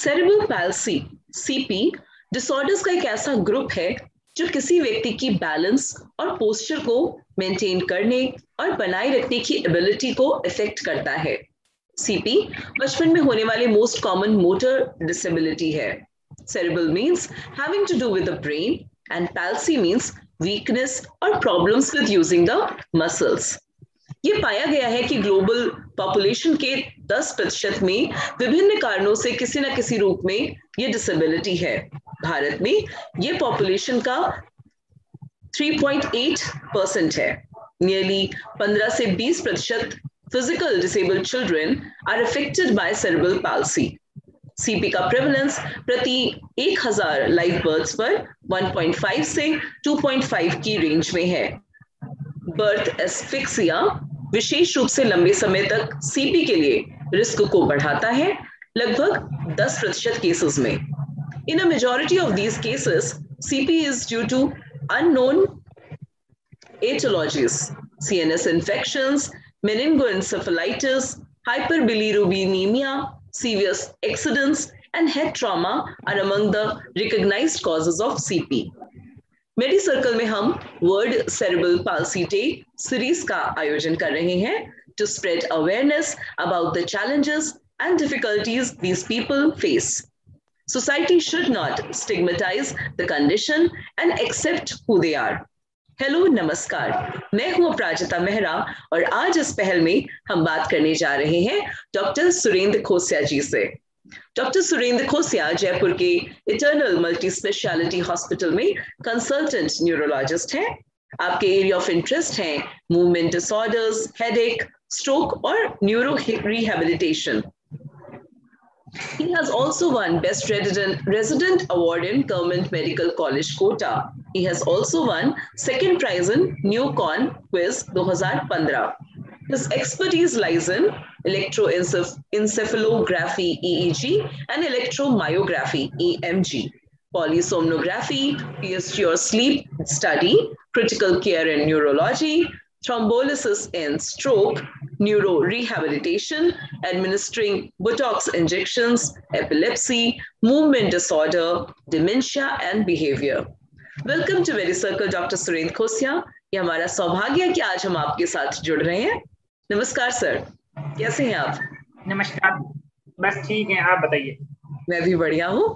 Cerebral palsy CP disorders का एक ऐसा ग्रुप है जो किसी व्यक्ति की बैलेंस और पोस्चर को मेंटेन करने और बनाए रखने की एबिलिटी को इफेक्ट करता है। सीपी बचपन में होने वाले मोस्ट कॉमन मोटर डिसेबिलिटी है। Cerebral means having to do with the brain and palsy means weakness और problems with using the muscles. ये पाया गया है कि ग्लोबल पॉपुलेशन के 10% में विभिन्न कारणों से किसी न किसी रूप में ये डिसेबिलिटी है। भारत में ये पॉपुलेशन का 3.8% है। नियरली 15 से 20% physical disabled children are affected by cerebral palsy. CP का प्रेवलेंस प्रति 1000 लाइव बर्थ्स पर 1.5 से 2.5 की रेंज में है। बर्थ एस्फिक्सिया विशेष रूप से लंबे समय तक सीपी के लिए रिस्क को बढ़ाता है, लगभग 10% केसेस में। In a majority of these cases CP is due to unknown etiologies, CNS infections, meningoencephalitis, hyperbilirubinemia, severe accidents and head trauma are among the recognized causes of CP. Medicircle में हम world cerebral palsy day series का आयोजन कर रहे हैं to spread awareness about the challenges and difficulties these people face. Society should not stigmatise the condition and accept who they are. Hello नमस्कार, मैं हूं अपराजिता मेहरा और आज इस पहल में हम बात करने जा रहे हैं डॉक्टर सुरेंद्र खोसिया जी से। डॉक्टर सुरेंद्र खोसिया जयपुर के इटर्नल मल्टी स्पेशलिटी हॉस्पिटल में कंसल्टेंट न्यूरोलॉजिस्ट हैं। आपके एरिया ऑफ इंटरेस्ट हैं मूवमेंट डिसऑर्डर्स, हेडेक, स्ट्रोक और neuro rehabilitation. He has also won best resident award in Government Medical College Kota. He has also won second prize in Newcon Quiz 2015. His expertise lies in electroencephalography (EEG) and electromyography (EMG), polysomnography (PSG) or sleep study, critical care in neurology, thrombolysis and stroke, neuro rehabilitation, administering Botox injections, epilepsy, movement disorder, dementia, and behavior. Welcome to Medicircle, Dr. Surendra Khosya. ये हमारा सौभाग्य है कि आज हम आपके साथ जुड़ रहे हैं। नमस्कार सर, कैसे हैं आप? नमस्कार, बस ठीक है, आप बताइए। मैं भी बढ़िया हूँ।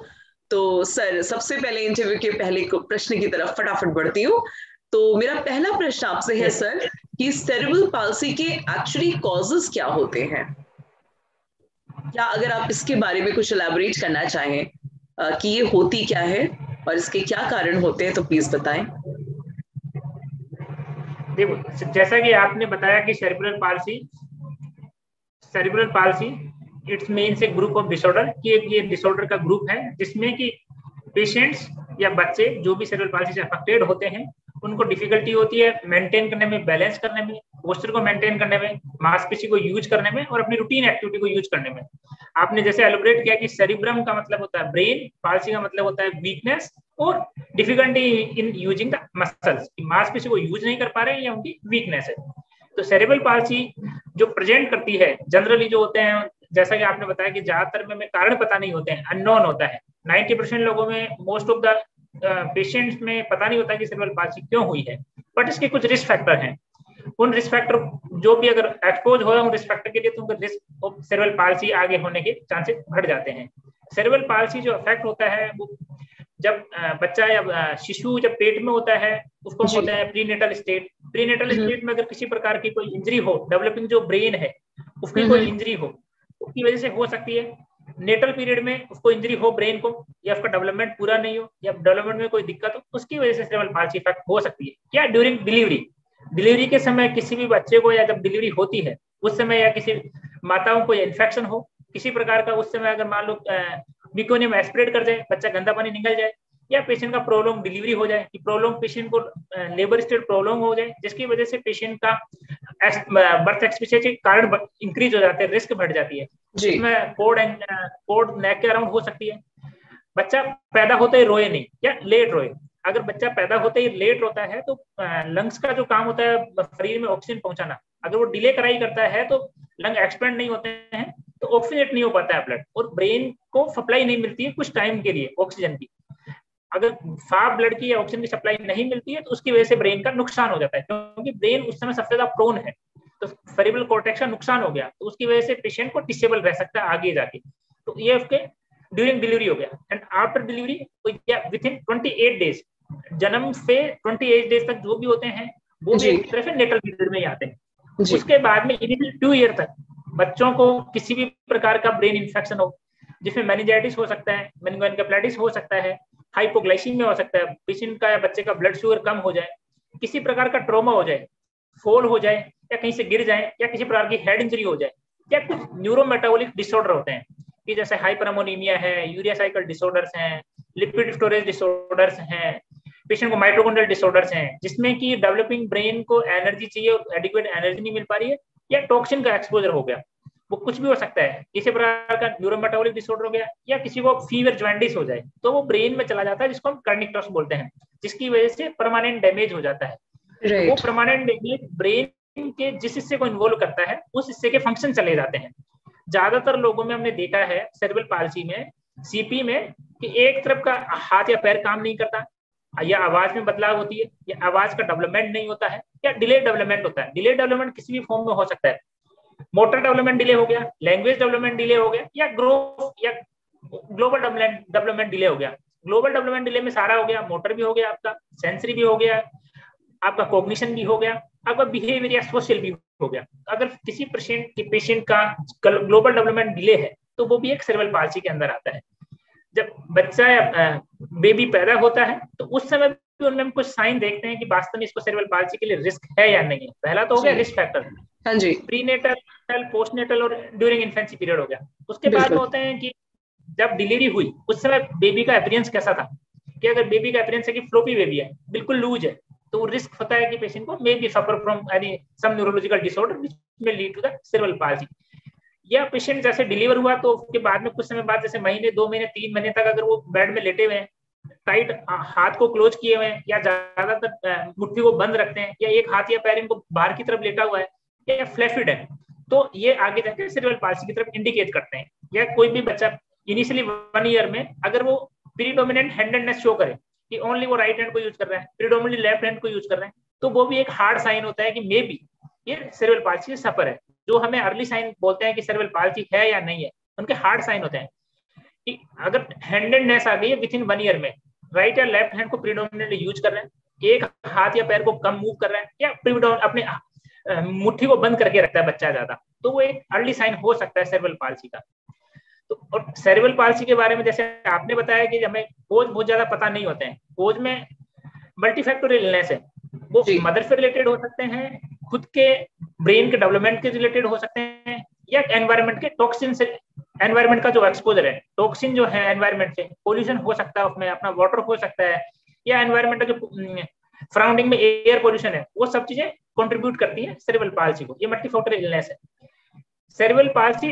तो सर, सबसे पहले इंटरव्यू के पहले प्रश्न की तरफ फटाफट बढ़ती हूँ। तो मेरा पहला प्रश्न आपसे है सर कि सेरेब्रल पैल्सी के एक्चुअली कॉजेस क्या होते हैं, या अगर आप इसके बारे में कुछ एलैबोरेट करना चाहें कि ये होती क्या है और इसके क्या कारण होते हैं, तो प्लीज बताएं। देखो, जैसा कि आपने बताया कि सेरेब्रल पैल्सी इट्स मेन से ग्रुप ऑफ डिसऑर्डर कि ये डिसऑर्डर का ग्रुप है जिसमें कि पेशेंट्स या बच्चे जो भी सेरेब्रल पैल्सी से अफेक्टेड होते हैं उनको डिफिकल्टी होती है मेंटेन करने में, बैलेंस करने में, पोस्चर को मेंटेन करने में, मांसपेशी को यूज करने में और अपनी रूटीन एक्टिविटी को यूज करने में। आपने जैसे एलुब्रेट किया कि सेरिब्रम का मतलब होता है ब्रेन, पैल्सी का मतलब होता है वीकनेस और difficulty in using the muscles, मांसपेशी को यूज नहीं कर पा रहे हैं, ये उनकी वीकनेस है। तो सेरेब्रल पैल्सी जो प्रेजेंट करती है जनरली जो होते हैं, जैसा कि आपने बताया कि ज्यादातर में कारण पता नहीं होते हैं, अननोन होता है। 90% लोगों में, मोस्ट ऑफ द पेशेंट्स में पता नहीं होता कि सेरेब्रल पैल्सी क्यों हुई है, बट इसके कुछ रिस्क फैक्टर हैं। उन रिस्क फैक्टर जो भी अगर एक्सपोज हो रहा है उन रिस्क फैक्टर के लिए तो उनका रिस्क ऑफ सेरेब्रल पैल्सी आगे होने के चांसेस बढ़ जाते हैं। सेरेब्रल पैल्सी जो अफेक्ट होता है वो जब बच्चा या शिशु जब पेट में होता है उसको बोलते हैं प्रीनेटल स्टेट। प्रीनेटल स्टेट में अगर किसी प्रकार की कोई इंजरी हो, डेवलपिंग जो ब्रेन है उसकी कोई इंजरी हो, उसकी वजह से हो सकती है। नेटल पीरियड में उसको इंजरी हो ब्रेन को, या उसका डेवलपमेंट पूरा नहीं हो, या डेवलपमेंट में कोई दिक्कत हो, उसकी वजह से सेरेब्रल पैल्सी इफेक्ट हो सकती है। या ड्यूरिंग डिलीवरी के समय किसी भी बच्चे को, या जब डिलीवरी होती है उस समय, या किसी माताओं को इन्फेक्शन हो किसी प्रकार का, उस समय अगर मान लो विकोनियम एस्पिरेट कर जाए, बच्चा गंदा पानी निकल जाए, या पेशेंट का प्रोलॉन्ग डिलीवरी हो जाए कि प्रोलॉन्ग पेशेंट को लेबर स्टेट प्रोलॉन्ग हो जाए जिसकी वजह से पेशेंट का बर्थ एक्सपीरियंस के कारण इंक्रीज हो जाते हैं, रिस्क बढ़ जाती है। इसमें कोड नेक के अराउंड हो सकती है। बच्चा पैदा होते ही रोए नहीं या लेट रोए। अगर बच्चा पैदा होते ही लेट होता है तो लंग्स का जो काम होता है शरीर में ऑक्सीजन पहुंचाना, अगर वो डिले कराई करता है तो लंग एक्सपेंड नहीं होते हैं, तो ऑक्सीजनेट नहीं हो पाता है ब्लड और ब्रेन को सप्लाई नहीं मिलती है कुछ टाइम के लिए ऑक्सीजन की। अगर साफ ब्लड की या ऑक्सीजन की सप्लाई नहीं मिलती है तो उसकी वजह से ब्रेन का नुकसान हो जाता है, क्योंकि ब्रेन उस समय सबसे ज्यादा प्रोन है। तो सेरिब्रल कॉर्टेक्स का नुकसान हो गया तो उसकी वजह से पेशेंट को डिसेबल रह सकता है आगे जाके। तो ये उसके ड्यूरिंग डिलीवरी हो गया and after delivery within 28 days, जन्म से 28 डेज तक जो भी होते हैं वो भी एक तरह से नेटल पीरियड में ही आते हैं। उसके बाद में इनिशियल 2 ईयर तक बच्चों को किसी भी प्रकार का ब्रेन इन्फेक्शन हो, जिसमें मेनिंजाइटिस हो सकता है, मेनिंगोएन्केफलाइटिस हो सकता है, हाइपोग्लाइसीमिया हो सकता है, पेशेंट का या बच्चे का ब्लड शुगर कम हो जाए, किसी प्रकार का ट्रॉमा हो जाए, फॉल हो जाए या कहीं से गिर जाए या किसी प्रकार की हेड इंजरी हो जाए या कुछ न्यूरोमेटाबॉलिक डिसऑर्डर होते हैं कि जैसे हाइपरअमोनीमिया है, यूरिया साइकिल डिसऑर्डर्स हैं, लिपिड स्टोरेज डिसऑर्डर्स हैं, पेशेंट को माइटोकॉन्ड्रियल डिसऑर्डर्स हैं जिसमें कि डेवलपिंग ब्रेन को एनर्जी चाहिए और एडिक्वेट एनर्जी नहीं मिल पा रही है, या टॉक्सिन का एक्सपोजर हो गया, वो कुछ भी हो सकता है, किसी प्रकार का न्यूरोमेटाबॉलिक डिसऑर्डर हो गया या किसी को फीवर ज्वाइंटिस हो जाए तो वो ब्रेन में चला जाता है जिसको हम कार्निक टॉक्स बोलते हैं, जिसकी वजह से परमानेंट डैमेज हो जाता है। वो परमानेंट डैमेज ब्रेन के जिस हिस्से को इन्वॉल्व करता है उस हिस्से के फंक्शन चले जाते हैं। ज्यादातर लोगों में हमने देखा है सेरिब्रल पाल्सी में, सीपी में, कि एक तरफ का हाथ या पैर काम नहीं करता, या आवाज में बदलाव होती है, या आवाज का डेवलपमेंट नहीं होता है, या डिले डेवलपमेंट होता है। डिले डेवलपमेंट किसी भी फॉर्म में हो सकता है, मोटर डेवलपमेंट डिले हो गया, लैंग्वेज डेवलपमेंट डिले हो गया, या ग्रोथ या ग्लोबल डेवलपमेंट डिले हो गया। ग्लोबल डेवलपमेंट डिले में सारा हो गया, मोटर भी हो गया आपका, सेंसरी भी हो गया आपका, कॉग्निशन भी हो गया आपका, बिहेवियर या सोशल भी हो गया। अगर किसी पेशेंट का ग्लोबल डेवलपमेंट डिले है तो वो भी एक सेरिब्रल पाल्सी के अंदर आता है। जब बच्चा या बेबी पैदा होता है तो उस समय भी उनमें हम कुछ साइन देखते हैं कि वास्तव में इसको सेरिब्रल पाल्सी के लिए रिस्क है या नहीं है। पहला तो हो गया रिस्क फैक्टर, हाँ जी, प्रीनेटल, पोस्टनेटल और ड्यूरिंग इन्फेंसी पीरियड हो गया। उसके बाद होते हैं कि जब डिलीवरी हुई उस समय बेबी का अपीयरेंस कैसा था, कि अगर बेबी का अपीयरेंस है कि फ्लोपी बेबी है, बिल्कुल लूज है, तो रिस्क होता है कि पेशेंट को may be suffer from any some neurological disorder which में lead to the cerebral palsy. या पेशेंट जैसे डिलीवर हुआ तो उसके बाद में कुछ समय बाद, जैसे महीने, 2 महीने, 3 महीने तक अगर वो बेड में लेटे हुए हैं, टाइट हाथ को क्लोज किए हुए हैं या ज्यादातर मुट्ठी को बंद रखते हैं, या एक हाथ या पैर इनको बाहर की तरफ लेटा हुआ है या फ्लैफिड है, तो ये आगे जाकर सेरिब्रल पाल्सी की तरफ इंडिकेट करते हैं। या कोई भी बच्चा इनिशियली 1 ईयर में अगर वो प्रीडोमिनेंट हैंडेडनेस शो करे कि ओनली वो राइट हैंड को यूज कर रहे हैं, प्रीडोमिनेंटली लेफ्ट हैंड को यूज कर रहे हैं, तो वो भी एक हार्ड साइन होता है कि मे बी ये सेरिब्रल पाल्सी से सफर है। जो हमें अर्ली साइन बोलते हैं कि सेरिब्रल पाल्सी है या नहीं है, उनके हार्ड साइन होते हैं कि अगर हैंडेडनेस आ गई है विद इन 1 ईयर में, राइट या लेफ्ट हैंड को प्रीडोमिनेंटली यूज कर रहे हैं, एक हाथ या पैर को कम मूव कर रहे हैं, या अपने मुट्ठी को बंद करके रखता है बच्चा ज्यादा, तो वो एक अर्ली साइन हो सकता है सेरिब्रल पाल्सी का। तो और सेरिब्रल पाल्सी के बारे में जैसे आपने बताया कि हमें कोज बहुत ज्यादा पता नहीं होते हैं, कोज में मल्टीफैक्टोरियल इलनेस है, वो मदर से रिलेटेड हो सकते हैं, खुद के ब्रेन के डेवलपमेंट के रिलेटेड हो सकते हैं, या एनवायरमेंट के टॉक्सिन से, एनवायरमेंट का जो एक्सपोजर है, टॉक्सिन जो है एनवायरमेंट से, पोल्यूशन हो सकता है उसमें अपना, वाटर हो सकता है, या एनवायरमेंट का जो सराउंडिंग में एयर पोल्यूशन है, वो सब चीजें कॉन्ट्रीब्यूट करती है सेरिब्रल पाल्सी को। ये मल्टीफैक्टोरियल इलनेस है। सेरिब्रल पाल्सी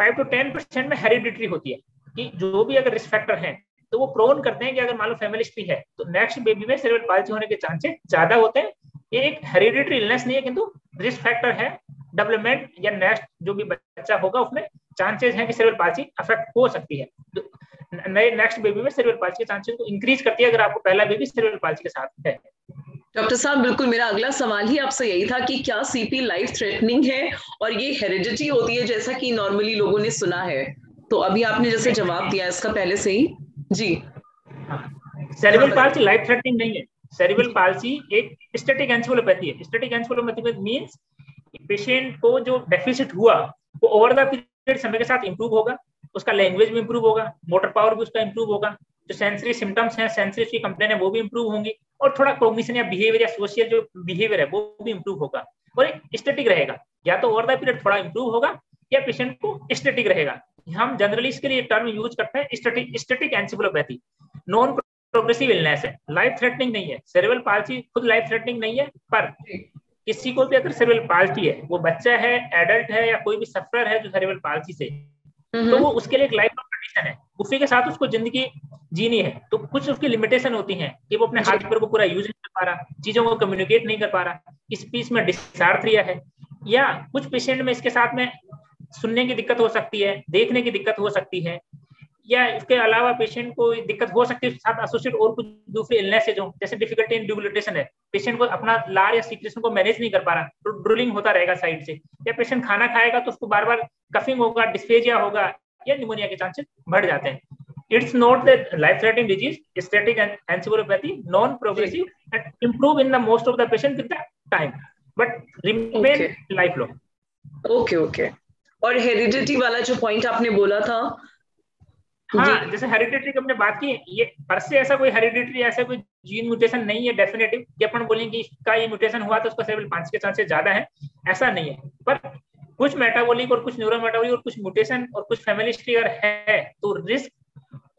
5 to 10% में हेरिडिटरी होती है, कि जो भी अगर रिस्क फैक्टर हैं तो वो प्रोन करते हैं कि अगर मान लो फैमिली हिस्ट्री है तो नेक्स्ट बेबी में सेरिब्रल पाल्सी होने के चांसेस ज्यादा होते हैं। ये एक हेरिडिटरी इलनेस नहीं है किंतु रिस्क फैक्टर है, डेवलपमेंट या नेक्स्ट जो भी बच्चा होगा उसमें चांसेस हैं कि सेरिब्रल पाल्सी अफेक्ट हो सकती है। नए नेक्स्ट बेबी में सेरिब्रल पाल्सी के चांसेस को इंक्रीज करती है अगर आपको पहला बेबी सेरिब्रल पाल्सी के साथ है। डॉक्टर साहब बिल्कुल, मेरा अगला सवाल ही आपसे यही था कि क्या सीपी लाइफ थ्रेटनिंग है और ये हेरिडिटी होती है जैसा कि नॉर्मली लोगों ने सुना है, तो अभी आपने जैसे जवाब दिया इसका पहले से ही। जी, सेरिब्रल पाल्सी लाइफ थ्रेटनिंग नहीं है। सेरिब्रल पाल्सी एक स्टैटिक एन्सेफलोपैथी है। स्टैटिक एन्सेफलोपैथी मींस पेशेंट को जो डेफिसिट हुआ वो ओवर द पीरियड समय के साथ इंप्रूव होगा, उसका लैंग्वेज भी इंप्रूव होगा, मोटर पावर भी उसका इंप्रूव होगा, जो सेंसरी सिम्टम्स हैं, सेंसरी की कंप्लेन है वो भी इंप्रूव होंगी, और थोड़ा कॉग्निशन या बिहेवियर या सोशल जो बिहेवियर है वो भी इंप्रूव होगा और स्टैटिक रहेगा। या तो ओवर द पीरियड थोड़ा इंप्रूव होगा या पेशेंट को स्टैटिक रहेगा। हम जनरली इसके लिए टर्म यूज करते हैं static encephalopathy. Non progressive illness है, लाइफ थ्रेटनिंग नहीं है। सेरिब्रल पाल्सी खुद लाइफ थ्रेटनिंग नहीं है, पर किसी को भी अगर सेरिब्रल पाल्सी है, वो बच्चा है, एडल्ट है या कोई भी सफरर है जो सेरिब्रल पाल्सी से, तो वो उसके लिए एक लाइफ कंडीशन है, उसी के साथ उसको जिंदगी जीनी है। तो कुछ उसकी लिमिटेशन होती हैं कि वो अपने हाथ पर को पूरा यूज नहीं कर पा रहा, चीजों को कम्युनिकेट नहीं कर पा रहा, इस पीस में डिसआर्थ्रिया है, या कुछ पेशेंट में इसके साथ में सुनने की दिक्कत हो सकती है, देखने की दिक्कत हो सकती है, या इसके अलावा पेशेंट को दिक्कत हो सकती है साथ एसोसिएट और कुछ दूसरी इलनेसेज हो, जैसे डिफिकल्टी इन ड्यूबुलेशन है, पेशेंट को अपना लार या सीक्रेशन को मैनेज नहीं कर पा रहा तो ड्रिलिंग होता रहेगा साइड से, या पेशेंट खाना खाएगा तो उसको बार बार कफिंग होगा, डिस्पेजिया होगा या निमोनिया के चांसेस बढ़ जाते हैं। It's not that life threatening disease, static encephalopathy, non progressive and improve in the most of the patient with the time but remain life long. Okay okay, और heredity वाला जो point आपने बोला था, हाँ जैसे हेरिडिटरी की हमने बात की, ये पर से ऐसा कोई हेरिडिटरी ऐसा कोई जीन म्यूटेशन नहीं है डेफिनेटिव कि अपन बोलें कि इसका ये म्यूटेशन हुआ तो उसका सेरेब्रल पाल्सी के चांसेस ज्यादा है, ऐसा नहीं है। पर कुछ मेटाबॉलिक और कुछ न्यूरो मेटाबॉलिक और कुछ म्यूटेशन और कुछ फैमिली हिस्ट्री अगर है तो रिस्क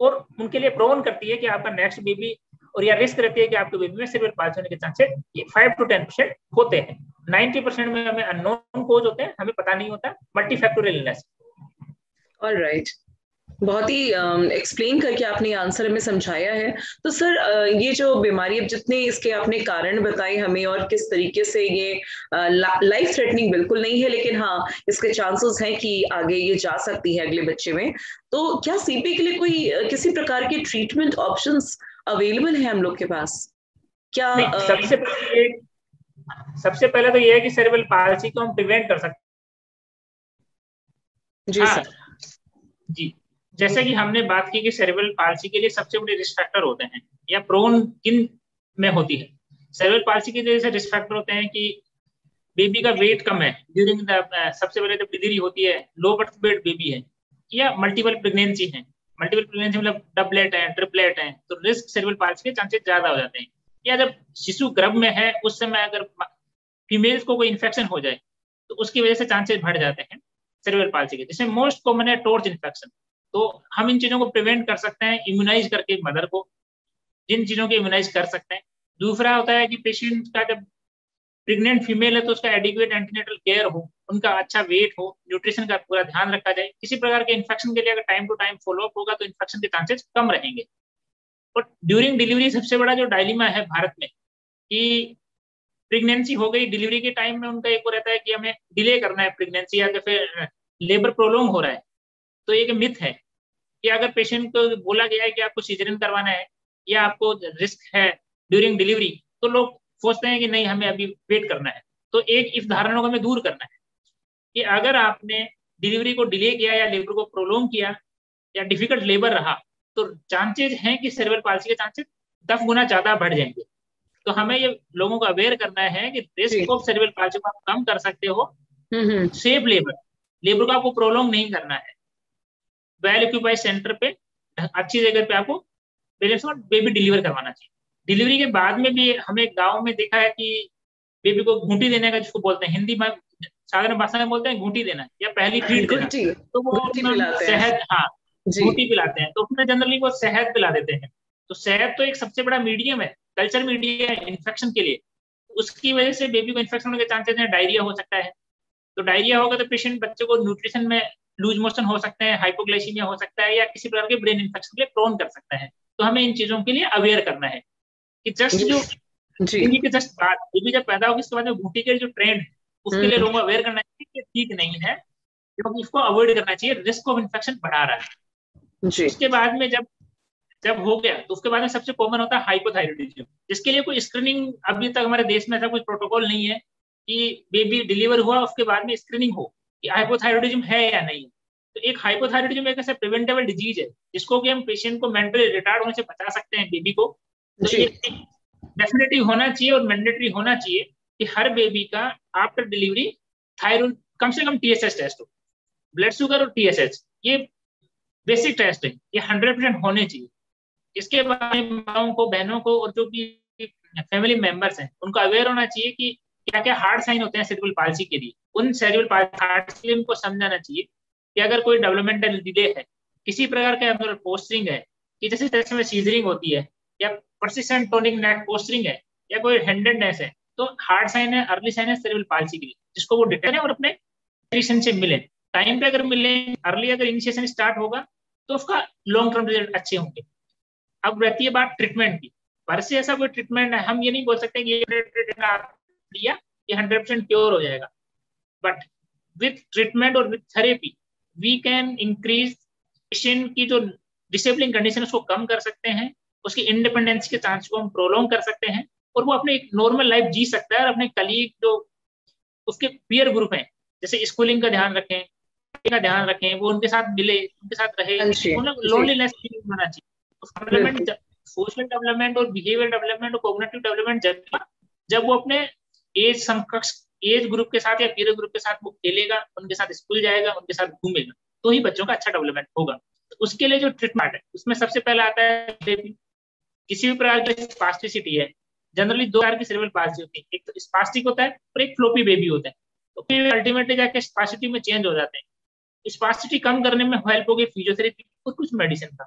और उनके लिए प्रोन करती है कि आपका नेक्स्ट बेबी, और या रिस्क रहती है कि आपके बेबी में सेरेब्रल पाल्सी होने के चांसेस 5 to 10% होते हैं। 90% में हमें अननोन कोज होते हैं, हमें पता नहीं होता, मल्टीफैक्टोरियल इलनेस। ऑलराइट, बहुत ही एक्सप्लेन करके आपने आंसर हमें समझाया है। तो सर ये जो बीमारी अब जितने इसके आपने कारण बताए हमें और किस तरीके से ये लाइफ थ्रेटनिंग बिल्कुल नहीं है, लेकिन हाँ इसके चांसेस हैं कि आगे ये जा सकती है अगले बच्चे में, तो क्या सीपी के लिए कोई किसी प्रकार के ट्रीटमेंट ऑप्शंस अवेलेबल है हम लोग के पास क्या? सबसे पहले तो ये है कि सेरेब्रल पाल्सी को हम प्रिवेंट कर सकते। जी सर जी, जैसे कि हमने बात की कि सेरेब्रल पाल्सी के लिए सबसे बड़े रिस्क फैक्टर होते हैं या प्रोन किन में होती है। सेरेब्रल पाल्सी के जैसे रिस्क फैक्टर होते हैं कि बेबी का वेट कम है ड्यूरिंग द, सबसे पहले तो डिलीवरी होती है, लो बर्थ वेट बेबी है, या मल्टीपल प्रेगनेंसी है, मल्टीपल प्रेगनेंसी मतलब डबलेट है, ट्रिपलेट है, तो रिस्क सेरेब्रल पाल्सी के चांसेस ज्यादा हो जाते हैं। या जब शिशु गर्भ में है उस समय अगर फीमेल्स को कोई इन्फेक्शन हो जाए तो उसकी वजह से चांसेस बढ़ जाते हैं सेरेब्रल पाल्सी के। जैसे मोस्ट कॉमन है टॉर्च इन्फेक्शन, तो हम इन चीजों को प्रिवेंट कर सकते हैं इम्यूनाइज करके मदर को, जिन चीजों को इम्यूनाइज कर सकते हैं। दूसरा होता है कि पेशेंट का जब प्रेग्नेंट फीमेल है तो उसका एडिक्वेट एंटीनेटल केयर हो, उनका अच्छा वेट हो, न्यूट्रिशन का पूरा ध्यान रखा जाए, किसी प्रकार के इन्फेक्शन के लिए अगर टाइम टू टाइम फॉलोअप होगा तो इन्फेक्शन के चांसेस कम रहेंगे। और ड्यूरिंग डिलीवरी सबसे बड़ा जो डायलिमा है भारत में कि प्रेगनेंसी हो गई, डिलीवरी के टाइम में उनका एक वो रहता है कि हमें डिले करना है प्रेगनेंसी, या फिर लेबर प्रोलोंग हो रहा है, तो एक मिथ है कि अगर पेशेंट को बोला गया है कि आपको सीजरियन करवाना है या आपको रिस्क है ड्यूरिंग डिलीवरी तो लोग सोचते हैं कि नहीं हमें अभी वेट करना है। तो एक इस धारणा को हमें दूर करना है कि अगर आपने डिलीवरी को डिले किया या लेबर को प्रोलोंग किया या डिफिकल्ट लेबर रहा तो चांसेज हैं कि सेरेब्रल पाल्सी के चांसेज 10 गुना ज्यादा बढ़ जाएंगे। तो हमें ये लोगों को अवेयर करना है कि रिस्क ऑफ सेरेब्रल पाल्सी को आप कम कर सकते हो, सेफ लेबर को आपको प्रोलोंग नहीं करना है, वेल ऑक्यूपाइड सेंटर पे अच्छी जगह पे आपको पेरेंट्स को बेबी डिलीवर करवाना चाहिए। डिलीवरी के बाद में भी हमें गांव में देखा है कि बेबी को घूंटी देने का, जिसको बोलते हैं हिंदी में साधारण भाषा में बोलते हैं घूंटी देना या पहली फीड देना, तो वो शहद, हाँ घूंटी पिलाते हैं, तो उसमें जनरली वो शहद पिला देते हैं। तो शहद तो एक सबसे बड़ा मीडियम है, कल्चर मीडियम है इन्फेक्शन के लिए, उसकी वजह से बेबी को इन्फेक्शन होने के चांसेस हैं, डायरिया हो सकता है। तो डायरिया होगा तो पेशेंट बच्चे को न्यूट्रिशन में लूज मोशन हो सकते हैं, हाइपोग्लाइसीमिया हो सकता है, या किसी प्रकार के ब्रेन इन्फेक्शन के लिए प्रोन कर सकता है। तो हमें इन चीजों के लिए अवेयर करना है कि जस्ट बाद बेबी जब पैदा होगी उसके बाद घूंटी के जो ट्रेंड है उसके लिए लोगों को अवेयर करना चाहिए कि ठीक नहीं है, क्योंकि इसको अवॉइड करना चाहिए, रिस्क ऑफ इन्फेक्शन बढ़ा रहा है। उसके बाद में जब हो गया तो उसके बाद में सबसे कॉमन होता है हाइपोथायरॉयडिज्म, जिसके लिए कोई स्क्रीनिंग अभी तक हमारे देश में ऐसा कोई प्रोटोकॉल नहीं है कि बेबी डिलीवर हुआ उसके बाद में स्क्रीनिंग हो कि हाइपोथायरॉयडिज्म है या नहीं। तो एक हाइपोथायरॉयडिज्म एक ऐसा प्रिवेंटेबल डिजीज है जिसको कि हम पेशेंट को मेंटली रिटायर्ड होने से बचा सकते हैं, बेबी को। तो ये डेफिनेटली होना चाहिए और मैंडेटरी होना चाहिए कि हर बेबी का आफ्टर डिलीवरी थायराइड कम से कम TSH टेस्ट हो, ब्लड शुगर और TSH, ये बेसिक टेस्ट है, ये 100% होने चाहिए। इसके बाद माओं को, बहनों को और जो भी फैमिली मेंबर्स हैं उनको अवेयर होना चाहिए कि क्या क्या हार्ड साइन होते हैं सेरेब्रल पाल्सी के लिए, उन सेरेब्रल पाल्सी को समझाना चाहिए कि अगर कोई डेवलपमेंटल डिले है, किसी प्रकार का एब्नॉर्मल पोस्चरिंग है, कि जैसे टेस्ट में सीजरिंग होती है या परसिस्टेंट टोनिक नेक पोस्चरिंग है या कोई हैंडेडनेस है, तो हार्ड साइन है, अर्ली साइन है सेरेब्रल पाल्सी के लिए, जिसको वो डिटेक्ट करें और अपने पेशेंट से मिले टाइम पे। अगर मिले अर्ली, अगर इनिशिएशन स्टार्ट होगा तो उसका लॉन्ग टर्म रिजल्ट अच्छे होंगे। अब रहती है बात ट्रीटमेंट की, पर से ऐसा कोई ट्रीटमेंट है, हम ये नहीं बोल सकते कि ये 100% क्योर हो जाएगा, बट with treatment और with therapy we can increase patient की जो disabling condition उसको कम कर सकते हैं, उसकी इंडिपेंडेंस के चांस को हम प्रोलोंग कर सकते हैं और वो अपने एक नॉर्मल लाइफ जी सकता है और अपने कलीग जो उसके पीयर ग्रुप हैं जैसे स्कूलिंग का ध्यान रखें, का ध्यान रखें, वो उनके साथ मिले, उनके साथ रहे, लोनलीनेस नहीं होना चाहिए। सोशल डेवलपमेंट और बिहेवियर डेवलपमेंट और कॉग्निटिव डेवलपमेंट जब वो अपने एज समकक्ष एज ग्रुप के साथ या पीयर ग्रुप के साथ वो खेलेगा, उनके साथ स्कूल जाएगा, उनके साथ घूमेगा, तो ही बच्चों का अच्छा डेवलपमेंट होगा। तो उसके लिए जो ट्रीटमेंट है उसमें सबसे पहले आता है किसी भी प्रकार की स्पास्टिसिटी है। जनरली दो प्रकार की सेरेब्रल पाल्सी होती है, एक तो स्पास्टिक होता है और एक फ्लोपी बेबी होता है। तो अल्टीमेटली जाके स्पास्टिसिटी में चेंज हो जाते हैं। स्पास्टिसिटी कम करने में हेल्प होगी फिजियोथेरेपी और कुछ मेडिसिन का।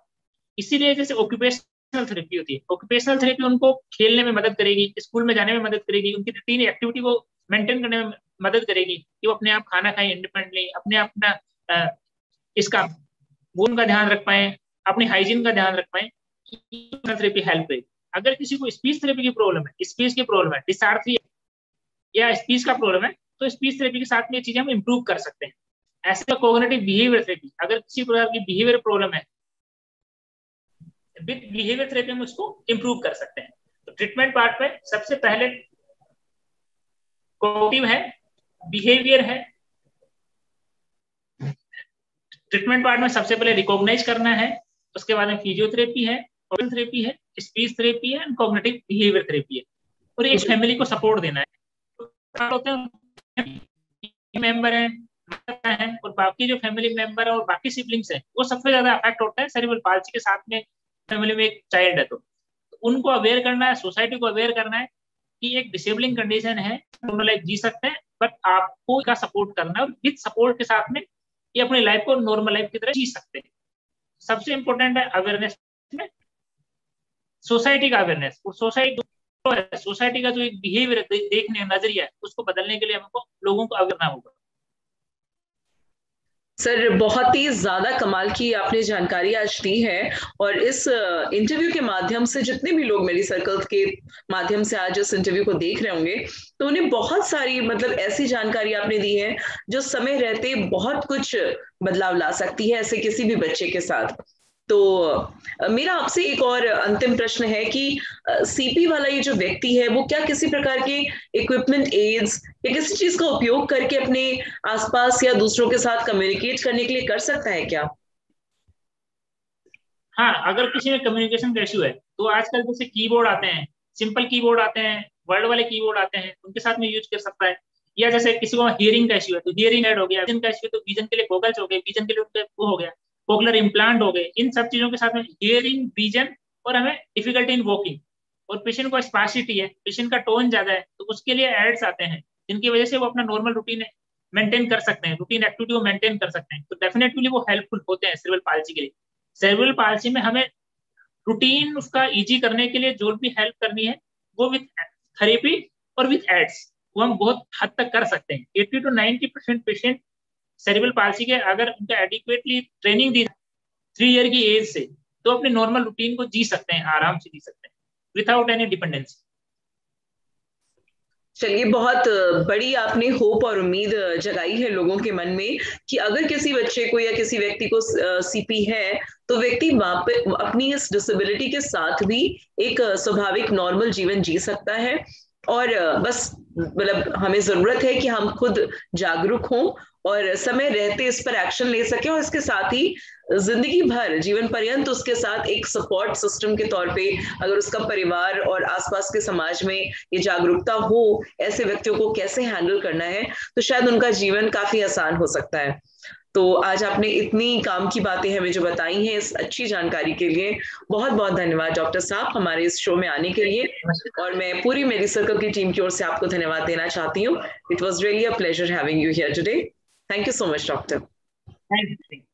इसीलिए जैसे ऑक्यूपेशनल थेरेपी होती है, ऑक्यूपेशनल थेरेपी उनको खेलने में मदद करेगी, स्कूल में जाने में मदद करेगी, उनकी रूटीन एक्टिविटी को मेंटेन करने में मदद करेगी कि वो अपने आप खाना खाएं इंडिपेंडेंटली, अपने अपना इसका बोन का ध्यान रख पाएं, अपनी हाइजीन का ध्यान रख पाएं। थेरेपी हेल्प करेगी। अगर किसी को स्पीच थेरेपी की प्रॉब्लम है, स्पीच की प्रॉब्लम है, डिसऑर्थी या स्पीच का प्रॉब्लम है, तो स्पीच थेरेपी के साथ में ये चीजें हम इम्प्रूव कर सकते हैं। ऐसे कोग्निटिव बिहेवियर थेरेपी, अगर किसी प्रकार की बिहेवियर प्रॉब्लम है, विद बिहेवियर थेरेपी हम उसको इम्प्रूव कर सकते हैं। तो ट्रीटमेंट पार्ट में सबसे पहले कोग्निटिव है, बिहेवियर है। ट्रीटमेंट पार्ट में सबसे पहले रिकॉग्नाइज करना है, उसके बाद में फिजियोथेरेपी है, ओरल थेरेपी है, स्पीच थेरेपी है एंड कॉग्निटिव बिहेवियर थेरेपी है। और एक फैमिली को सपोर्ट देना है, मेंबर हैं और बाकी जो फैमिली मेंबर है और बाकी सिबलिंग्स हैं वो सबसे ज्यादा अफेक्ट होता है सेरेब्रल पाल्सी के साथ में। फैमिली में एक चाइल्ड है तो उनको अवेयर करना है, सोसाइटी को अवेयर करना है कि एक डिसेबलिंग कंडीशन है, नॉर्मल लाइफ जी सकते हैं, बट आपको इसका सपोर्ट करना है और विद सपोर्ट के साथ में ये अपनी लाइफ को नॉर्मल लाइफ की तरह जी सकते हैं। सबसे इम्पोर्टेंट है अवेयरनेस में सोसाइटी का अवेयरनेस। सोसाइटी का जो एक बिहेवियर देखने नजरिया है उसको बदलने के लिए हमको लोगों को अवेयर करना होगा। सर, बहुत ही ज्यादा कमाल की आपने जानकारी आज दी है और इस इंटरव्यू के माध्यम से जितने भी लोग मेडिसर्कल के माध्यम से आज इस इंटरव्यू को देख रहे होंगे तो उन्हें बहुत सारी मतलब ऐसी जानकारी आपने दी है जो समय रहते बहुत कुछ बदलाव ला सकती है ऐसे किसी भी बच्चे के साथ। तो मेरा आपसे एक और अंतिम प्रश्न है कि सीपी वाला ये जो व्यक्ति है वो क्या किसी प्रकार के इक्विपमेंट, एड्स या किसी चीज का उपयोग करके अपने आसपास या दूसरों के साथ कम्युनिकेट करने के लिए कर सकता है क्या? हाँ, अगर किसी में कम्युनिकेशन का इश्यू है तो आजकल जैसे कीबोर्ड आते हैं, सिंपल कीबोर्ड आते हैं, वर्ड वाले कीबोर्ड आते हैं, उनके साथ में यूज कर सकता है। या जैसे किसी को हियरिंग का इश्यू है तो हियरिंग एड हो गया, विजन का इश्यू है तो विजन के लिए गोगल्स हो गए, विजन के लिए उनके वो हो गया कोक्लियर इम्प्लांट हो गए। इन सब चीजों के साथ में हियरिंग, विजन और हमें डिफिकल्टी इन वॉकिंग और पेशेंट को स्पार्सिटी है, पेशेंट का टोन ज्यादा है तो उसके लिए एड्स आते हैं जिनकी वजह से वो अपना नॉर्मल रूटीन मेंटेन कर सकते हैं, रूटीन एक्टिविटी को मेंटेन कर सकते हैं। तो डेफिनेटली वो हेल्पफुल होते हैं सेरेब्रल पाल्सी के लिए। सेरेब्रल पाल्सी में हमें रूटीन उसका ईजी करने के लिए जो भी हेल्प करनी है वो विद थेरेपी और विद एड्स वो हम बहुत हद तक कर सकते हैं। 80 to 90% पेशेंट सेरेब्रल पाल्सी के अगर उनका एडिक्वेटली ट्रेनिंग दी 3 ईयर की एज से तो अपने नॉर्मल रूटीन को जी सकते हैं, आराम से जी सकते हैं विदाउट एनी डिपेंडेंसी। चलिए, बहुत बड़ी आपने होप और उम्मीद जगाई है लोगों के मन में कि अगर किसी बच्चे को या किसी व्यक्ति को सीपी है तो व्यक्ति अपनी इस डिसेबिलिटी के साथ भी एक स्वाभाविक नॉर्मल जीवन जी सकता है। और बस मतलब हमें जरूरत है कि हम खुद जागरूक हों और समय रहते इस पर एक्शन ले सके और इसके साथ ही जिंदगी भर, जीवन पर्यंत उसके साथ एक सपोर्ट सिस्टम के तौर पे अगर उसका परिवार और आसपास के समाज में ये जागरूकता हो ऐसे व्यक्तियों को कैसे हैंडल करना है तो शायद उनका जीवन काफी आसान हो सकता है। तो आज आपने इतनी काम की बातें हमें जो बताई हैं इस अच्छी जानकारी के लिए बहुत बहुत धन्यवाद डॉक्टर साहब हमारे इस शो में आने के लिए और मैं पूरी मेडिसर्कल की टीम की ओर से आपको धन्यवाद देना चाहती हूँ। It was really a pleasure having you here today. Thank you so much, Doctor. Thank you.